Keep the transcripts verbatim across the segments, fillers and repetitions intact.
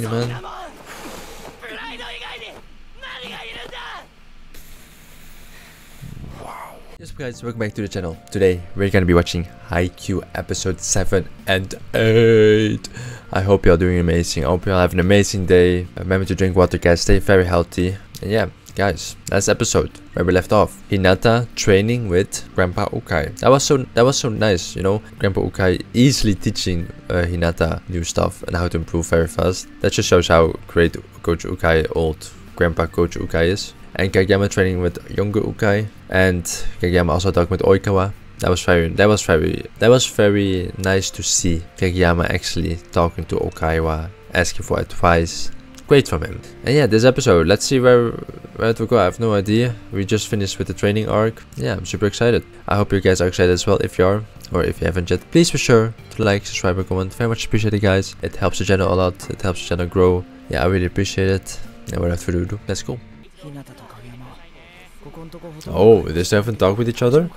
Man. Wow. Yes guys, welcome back to the channel. Today we're gonna be watching Haikyuu episode seven and eight. I hope y'all doing amazing. I hope y'all have an amazing day. Remember to drink water guys, stay very healthy. And yeah, guys, last episode where we left off, Hinata training with Grandpa Ukai. That was so that was so nice, you know. Grandpa Ukai easily teaching uh, Hinata new stuff and how to improve very fast. That just shows how great Coach Ukai, old Grandpa Coach Ukai is. And Kageyama training with younger Ukai, and Kageyama also talking with Oikawa. That was very that was very that was very nice to see Kageyama actually talking to Oikawa, asking for advice. Great from him. And yeah, this episode, let's see where where it will go. I have no idea. We just finished with the training arc. Yeah, I'm super excited. I hope you guys are excited as well. If you are, or if you haven't yet, please be sure to like, subscribe, and comment. Very much appreciate it, guys. It helps the channel a lot. It helps the channel grow. Yeah, I really appreciate it. And without further ado, let's go. Oh, they still haven't talked with each other?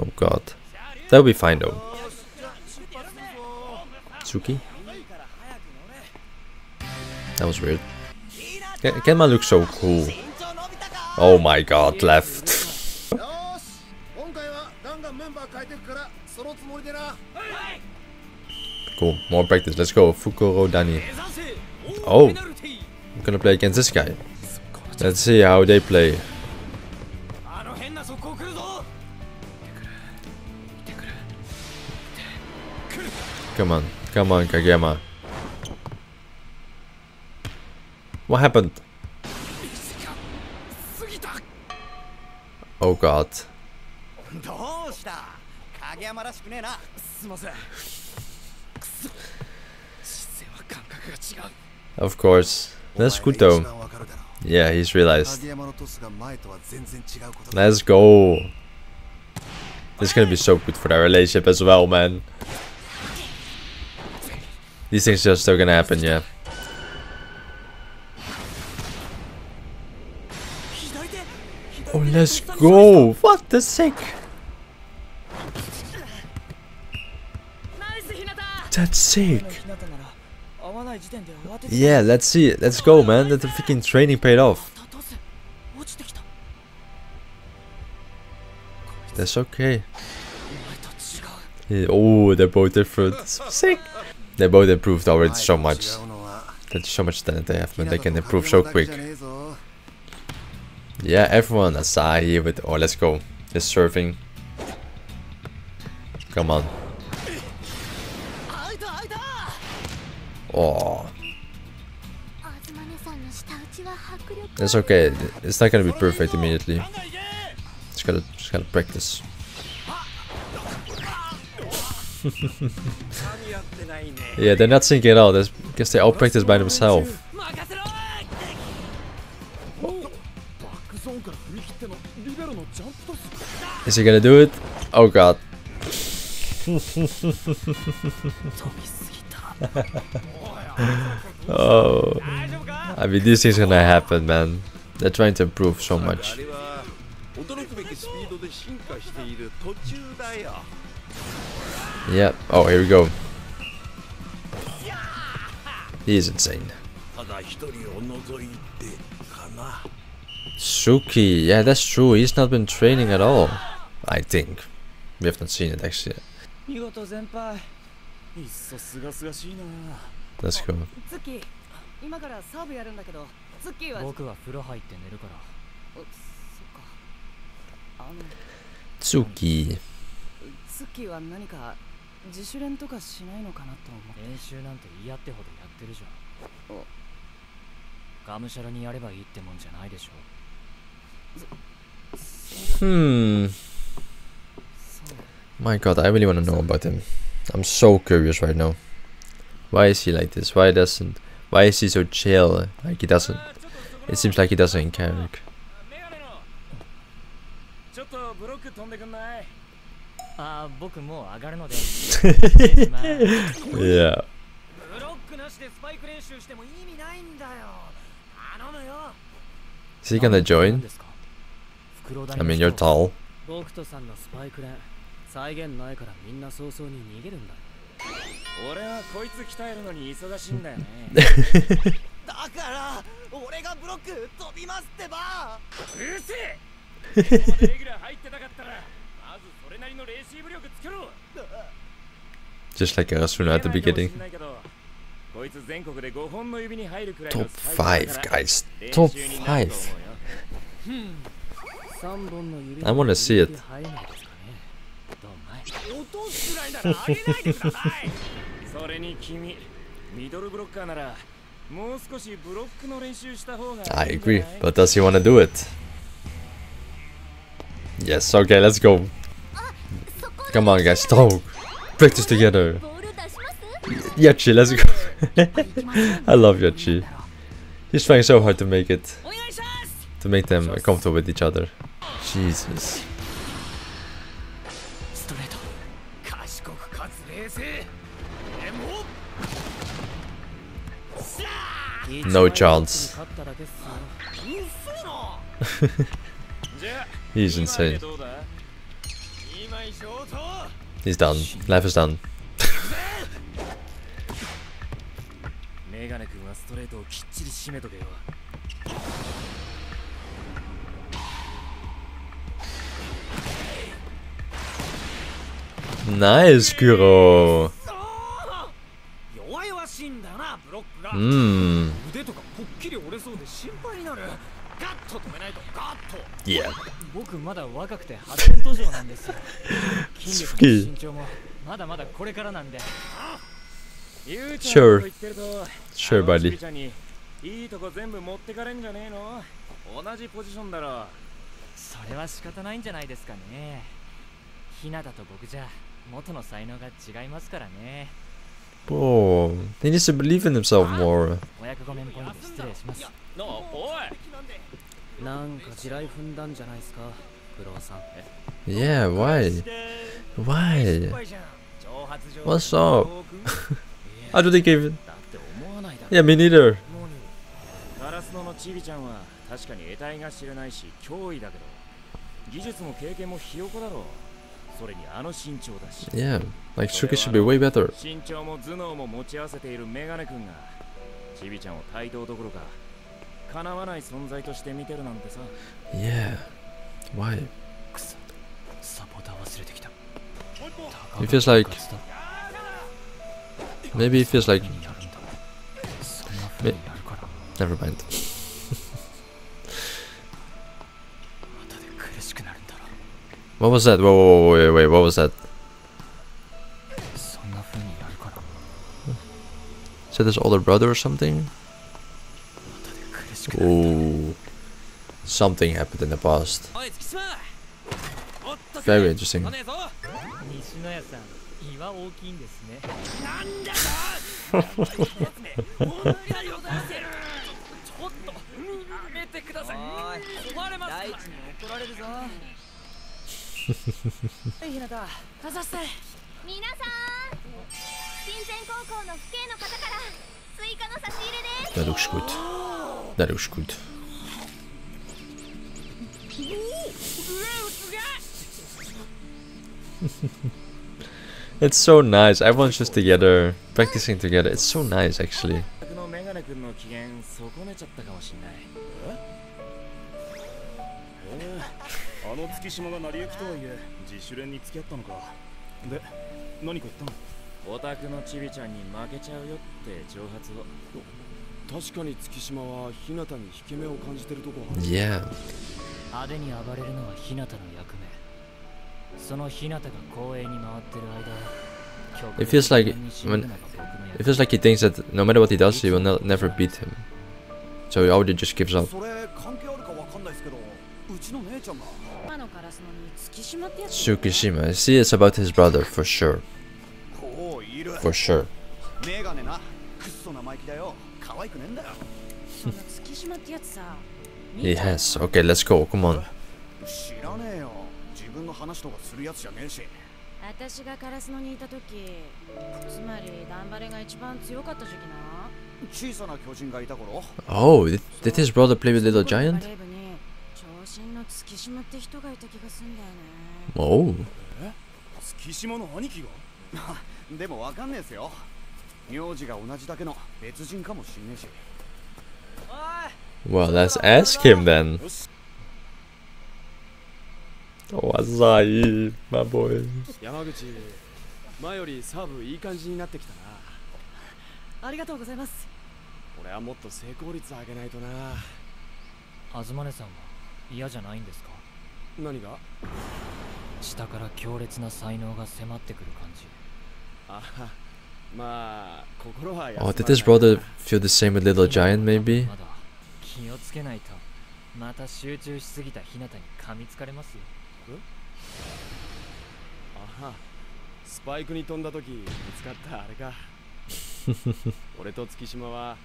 Oh god, that'll be fine though. Tsuki. That was weird. Kenma looks so cool. Oh my god, left. Cool, more practice. Let's go. Fukurodani. Oh, I'm gonna play against this guy. Let's see how they play. Come on, come on, Kageyama. What happened? Oh god. Of course. That's good though. Yeah, he's realized. Let's go. This is gonna be so good for their relationship as well, man. These things are still gonna happen, yeah. Oh, let's go! What the sick? That's sick! Yeah, let's see. Let's go, man. That the freaking training paid off. That's okay. Yeah, oh, they're both different. Sick! They both improved already so much. That's so much talent they have, man. They can improve so quick. Yeah, everyone. Asahi with... Oh, let's go. Just surfing. Come on. Oh. It's okay. It's not gonna be perfect immediately. Just gotta, just gotta practice. Yeah, they're not syncing at all. That's because they all practice by themselves. Is he gonna do it? Oh god. Oh, I mean, these things are gonna happen, man. They're trying to improve so much. Yeah. Oh, here we go. He is insane. Tsuki, yeah, that's true. He's not been training at all. I think we have not seen it actually. Let's go. Tsuki. Hmm. My god, I really want to know about him. I'm so curious right now. Why is he like this? Why doesn't... Why is he so chill? Like he doesn't... It seems like he doesn't care. Yeah. Is he gonna join? I mean, you're tall. Just like Arasuna at the beginning. Top five, guys. Top five. I want to see it. I agree, but does he want to do it? Yes, okay, let's go. Come on, guys, go. Practice together. Yachi, let's go. I love Yachi. He's trying so hard to make it. To make them comfortable with each other. Jesus. No chance. He's insane. He's done. Life is done. Nice, Kuro. Mm. Yeah. Sure. Sure, buddy. Oh, he needs to believe in himself more. Yeah, why? Why? What's up? I don't think even. Yeah, me neither. Yeah, like Tsuki should be way better. Yeah, why? It feels like... Maybe it feels like... Ma Never mind. What was that? Whoa, whoa, whoa, wait, wait, what was that? Is that his older brother or something? Oh, something happened in the past. Very interesting. That looks good. That looks good. It's so nice. Everyone's just together, practicing together. It's so nice, actually. Yeah. It feels like when it feels like he thinks that no matter what he does, he will not never beat him. So he already just gives up. Tsukishima, I see it's about his brother for sure. For sure. He has. Okay, let's go. Come on. Oh, did, did his brother play with Little Giant? Oh. でもわかんねえすよ。名字が同じだけの別人かもしんねえし。Well, let's ask him then. Oh, Asahi, my boy. Yamaguchi, 前よりサーブいい感じになってきたな。ありがとうございます。俺はもっと成功率上げないとな。東根さんは嫌じゃないんですか。何が？下から強烈な才能が迫ってくる感じ。ああ、まあ心はや。Oh, did his brother feel the same with Little Giant, maybe? 気をつけないと。また集中しすぎた日向に噛みつかれますよ。ああ、スパイクに飛んだ時見つかったあれか。俺と月島は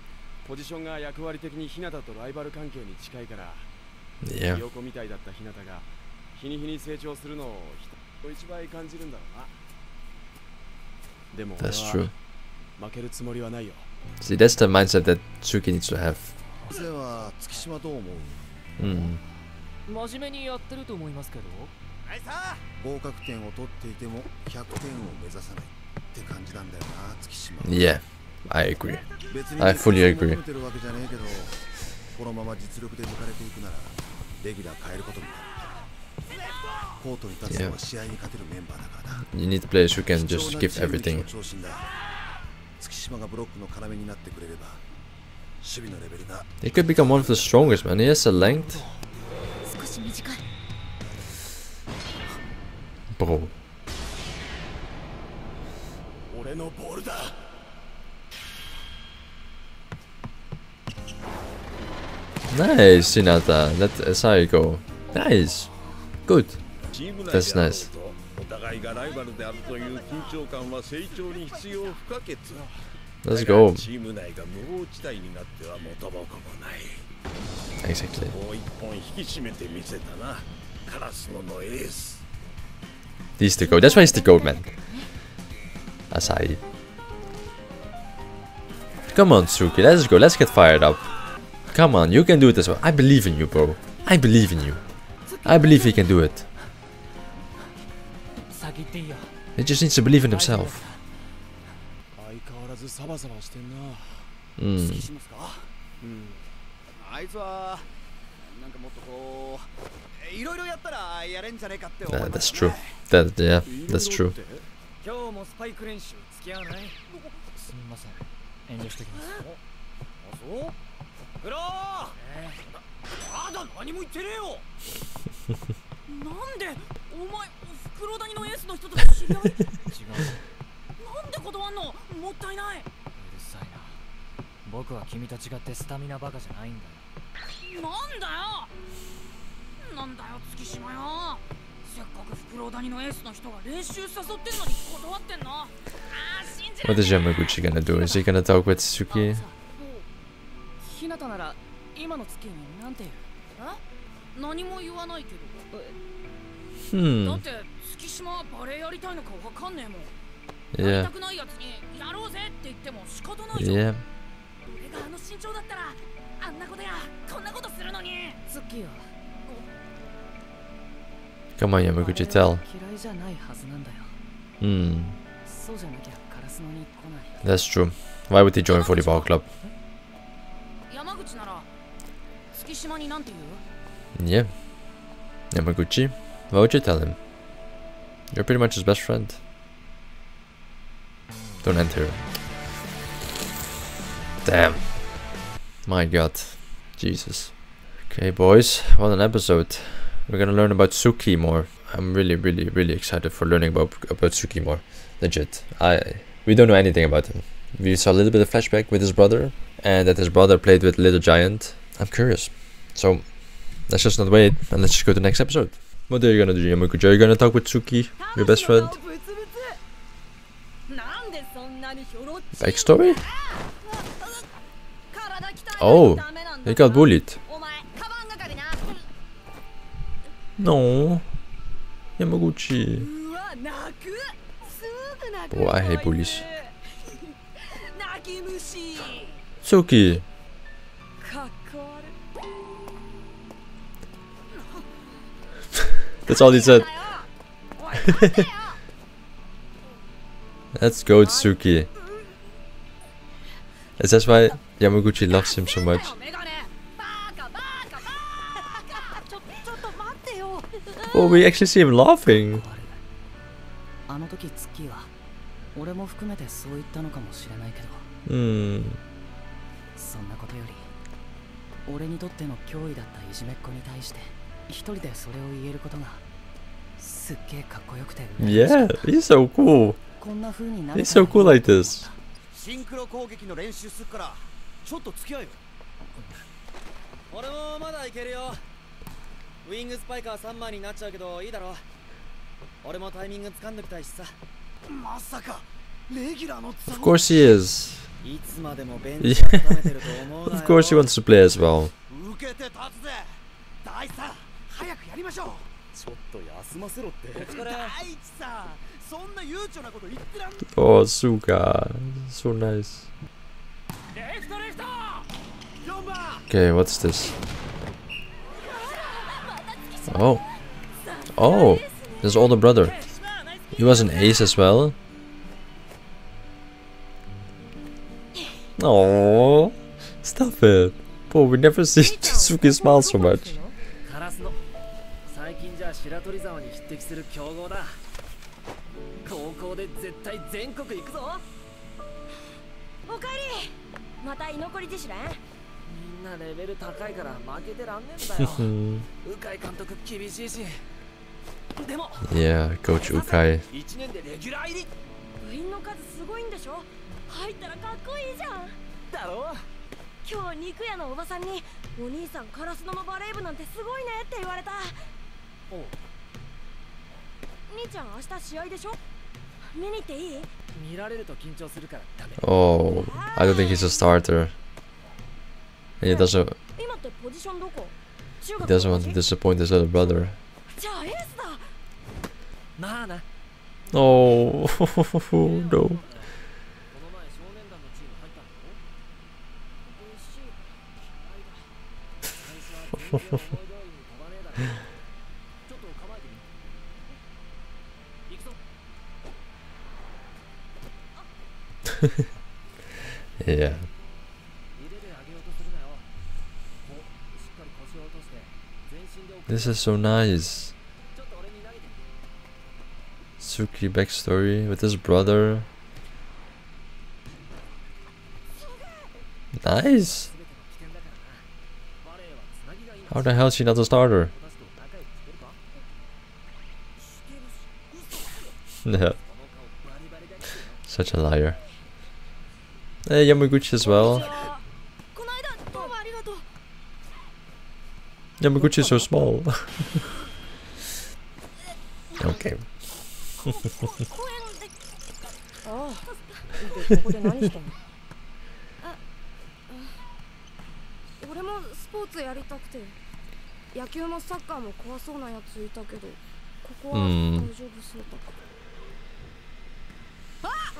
ポジションが役割的に日向とライバル関係に近いから。Yeah. ひよこみたいだった日向が日に日に成長するのを一倍感じるんだろうな。でも That's true. 負けるつもりはないよ。See, that's the mindset that Tsuki needs to have. では月島どう思う？うん。真面目にやってると思いますけど。合格点を取っていてもひゃくてんを目指さないって感じなんだよな、月島。Yeah, I agree. I fully agree. このまま実力で抜かれていくならレギュラー変えることになる。コートに立つのは試合に勝てるメンバーだからな。You need players who can just give everything. 月島がブロックの要になってくれれば、守備のレベルが。He could become one of the strongest, man. He has the length. Bro. 俺のボールだ。Nice, Hinata. Let Asahi go. Nice. Good. That's nice. Let's go. Exactly. He's the goat. That's why he's the goat, man. Asahi. Come on, Tsuki. Let's go. Let's get fired up. Come on, you can do it as well. I believe in you, bro. I believe in you. I believe he can do it. He just needs to believe in himself. Mm. Nah, that's true. That, yeah, that's true. What is Yamaguchi gonna do? Is he gonna talk with Tsuki? 今の月になんて言う？何も言わないけど。だって月島バレーやりたいのかわかんねえもん。やりたくないやつにやろうぜって言っても仕方ないじゃん。俺があの身長だったらあんなことやこんなことするのに。月よ。Come on, Yamaguchi, tell. 嫌いじゃないはずなんだよ。うん。そうじゃなきゃカラスのに来ない。That's true. Why would he join volleyball club? Yeah, Yamaguchi, what would you tell him? You're pretty much his best friend. Don't enter. Damn. My god. Jesus. Okay, boys, what an episode. We're gonna learn about Tsuki more. I'm really, really, really excited for learning about, about Tsuki more. Legit. I. We don't know anything about him. We saw a little bit of flashback with his brother, and that his brother played with Little Giant. I'm curious. So, let's just not wait, and let's just go to the next episode. What are you gonna do, Yamaguchi? Are you gonna talk with Tsuki, your best friend? Backstory? Oh, he got bullied. No. Yamaguchi. Oh, I hate bullies. Tsuki. That's all he said. Let's go, Tsuki. Is that why Yamaguchi loves him so much? Oh, we actually see him laughing. Hmm. Yeah, he's so cool. He's so cool like this. Of course he is. Of course he wants to play as well. Oh, Suka, so nice. Okay, what's this? Oh, oh, his older brother. He was an ace as well. Oh, stop it! Boy, we never see Tsuki smile so much. Yeah, Coach Ukai. Oh, I don't think he's a starter. He doesn't. He doesn't want to disappoint his little brother. Oh no. Yeah. This is so nice. Tsuki backstory with his brother. Nice. How the hell is she not a starter? Yeah. Such a liar. Hey, Yamaguchi as well. Yamaguchi is so small. Okay. Hmm.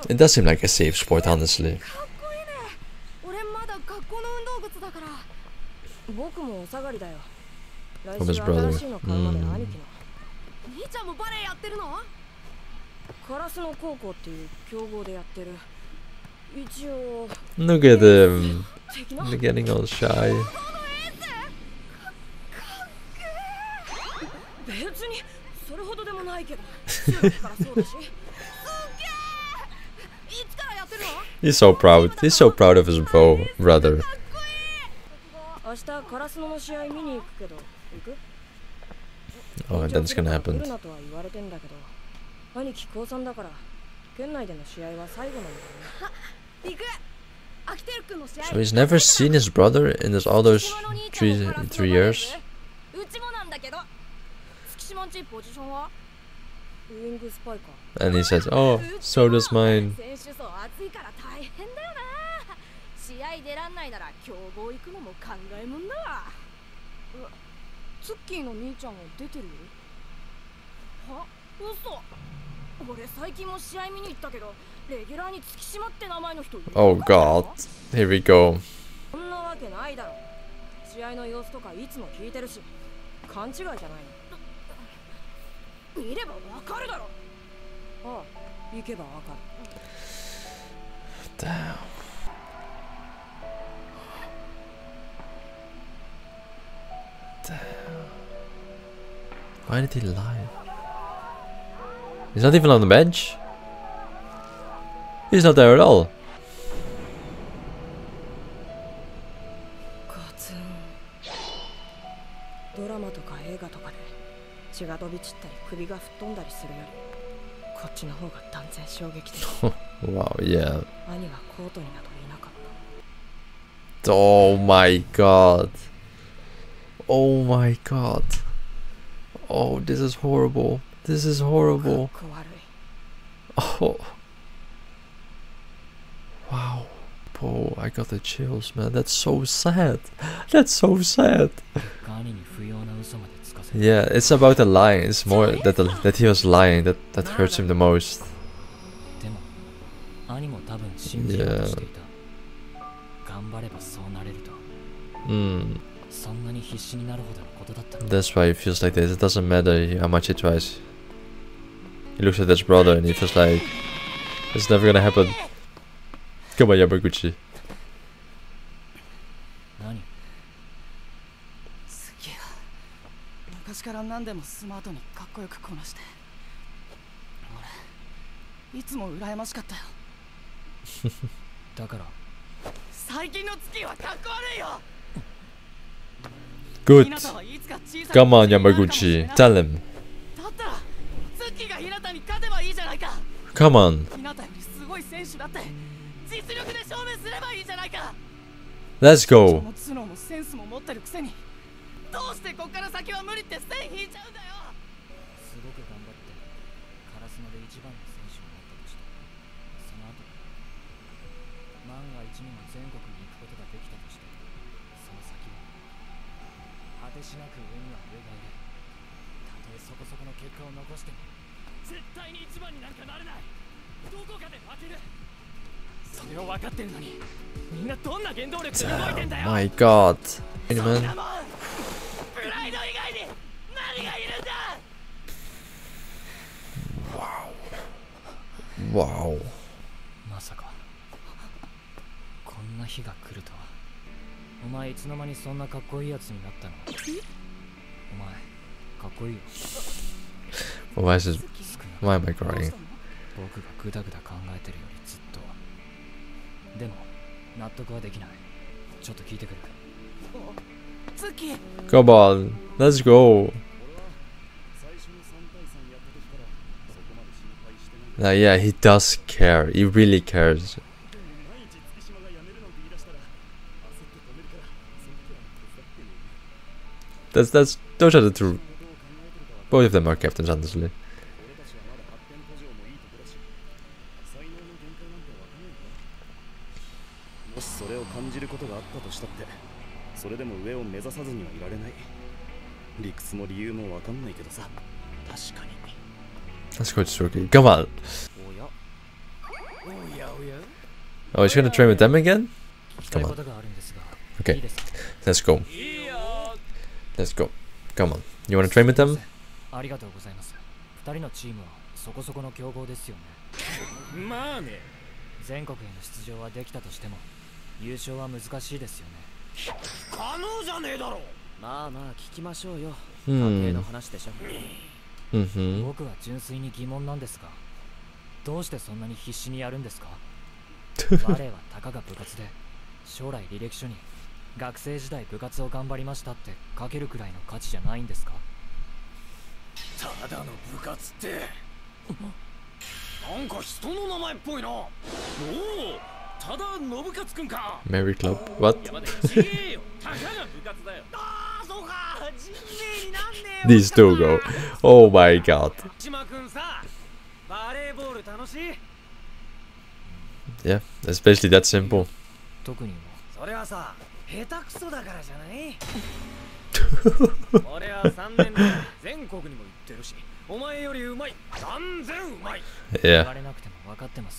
It does seem like a safe sport, honestly. From his brother. Mm. Look at him. They're getting all shy. He's so proud. He's so proud of his bro brother. Oh, and that's gonna happen. So he's never seen his brother in this all those three three years. And he says, "Oh, so does mine." Oh God, here we go. Damn. Damn. Why did he lie? He's not even on the bench. He's not there at all. Wow, yeah. Oh my god. Oh my god. Oh, this is horrible. This is horrible. Oh. Wow. Oh, I got the chills, man. That's so sad. That's so sad. Yeah, it's about the lying. It's more that the, that he was lying that that hurts him the most. Yeah. Mm. That's why he feels like this. It doesn't matter how much he tries. He looks at his brother and he feels like it's never gonna happen. Come on, Yamaguchi. Good. Come on, Yamaguchi. Tell him. Come on. Let's go. Damn, my god. Hey, man. Wow. Wow. Why is this? Why am I crying? Come on, let's go. Now, yeah, he does care. He really cares. That's that's those are the two. Both of them are captains, honestly. Let's go to Turkey. Come on. Oh, he's gonna train with them again? Come on. Okay. Let's go. Let's go. Come on. You wanna train with them? Hmm. Mm-hmm. Merry Club. What? These two go. Oh my god. Yeah, it's basically that simple. Yeah,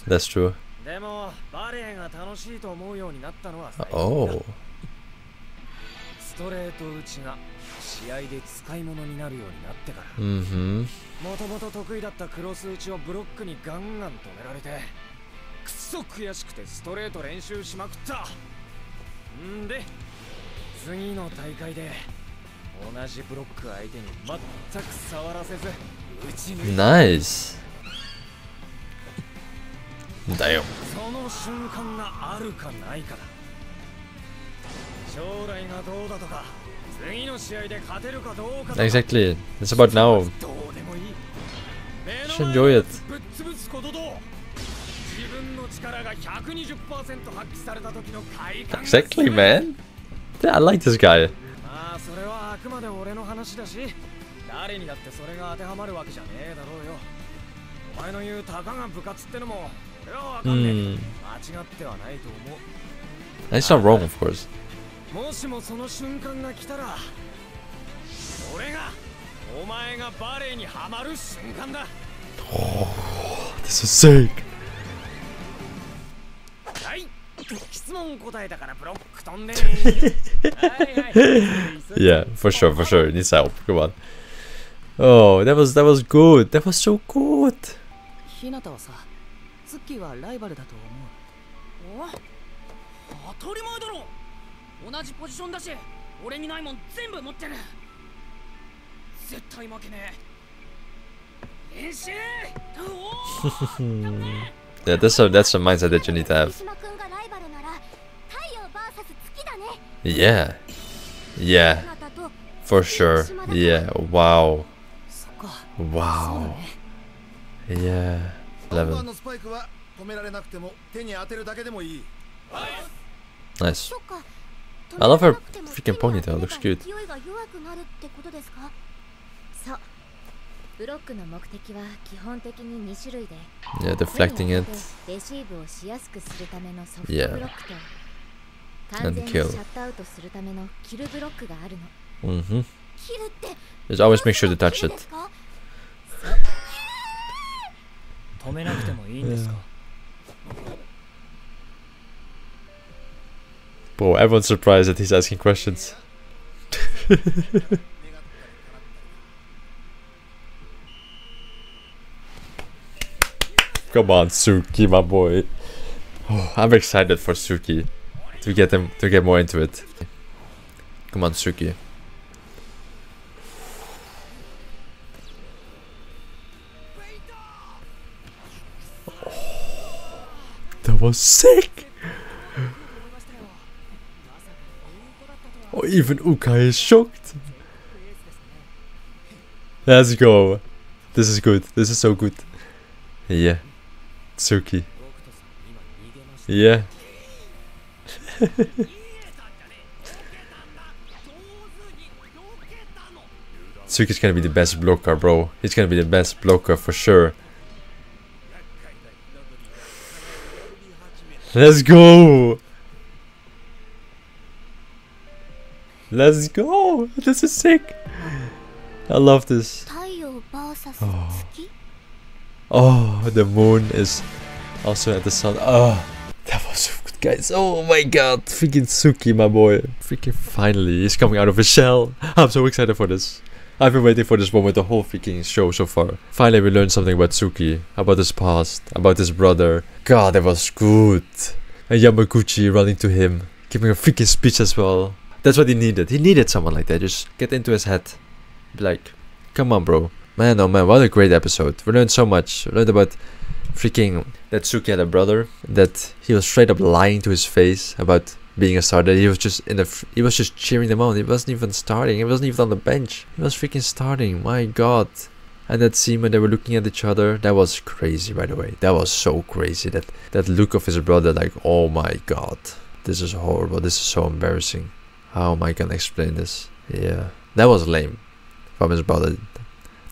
that's true. Oh. Mm-hmm. Nice. Damn. Exactly. It's about now. Just enjoy it. Exactly, man. Yeah, I like this guy. Mm. That's not wrong, of course. Oh, this is sick. Yeah, for sure, for sure. It needs help. Come on. Oh, that was that was good. That was so good. Yeah, that's a that's a mindset that you need to have. Yeah, yeah, for sure. Yeah, wow, wow, yeah. eleven. Nice. I love her freaking ponytail, looks cute. Yeah, deflecting it. Yeah. And kill. Mm-hmm. Just always make sure to touch it. Yeah. Bro, everyone's surprised that he's asking questions. Come on, Tsuki, my boy. Oh, I'm excited for Tsuki to get him to get more into it. Come on, Tsuki. Oh, that was sick. Oh, even Ukai is shocked. Let's go. This is good. This is so good. Yeah. Tsuki. Yeah. Tsuki's gonna be the best blocker, bro. He's gonna be the best blocker for sure. Let's go. Let's go! This is sick! I love this. Oh, oh, the moon is also at the sun. Oh, that was so good, guys. Oh my god, freaking Tsuki, my boy. Freaking finally, he's coming out of his shell. I'm so excited for this. I've been waiting for this moment the whole freaking show so far. Finally, we learned something about Tsuki, about his past, about his brother. God, that was good. And Yamaguchi running to him, giving a freaking speech as well. That's what he needed. He needed someone like that. Just get into his head. Be like, come on, bro. Man, oh man, what a great episode. We learned so much. We learned about freaking that Tsuki had a brother. That he was straight up lying to his face about being a starter. He was just in the. He was just cheering them on. He wasn't even starting. He wasn't even on the bench. He was freaking starting. My god. And that scene when they were looking at each other. That was crazy, by the way. That was so crazy. That, that look of his brother, like, oh my god. This is horrible. This is so embarrassing. How am I gonna explain this? Yeah, that was lame from his brother.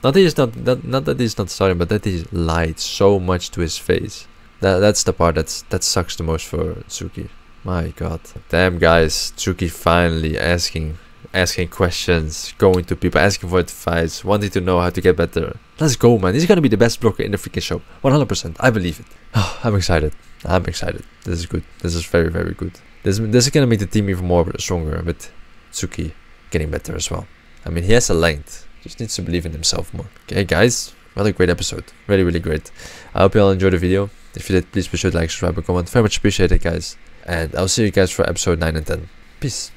Not that he's not, not, not that he's not starting, but that he lied so much to his face. That that's the part that's that sucks the most for Tsuki. My god, damn guys, Tsuki finally asking, asking questions, going to people, asking for advice, wanting to know how to get better. Let's go, man. He's gonna be the best blocker in the freaking show. one hundred percent. I believe it. Oh, I'm excited. I'm excited. This is good. This is very very good. This, this is gonna make the team even more stronger with Tsuki getting better as well. I mean, he has a length. Just needs to believe in himself more. Okay, guys, what a great episode. Really, really great. I hope you all enjoyed the video. If you did, please be sure to like, subscribe, and comment. Very much appreciated, guys. And I'll see you guys for episode nine and ten. Peace.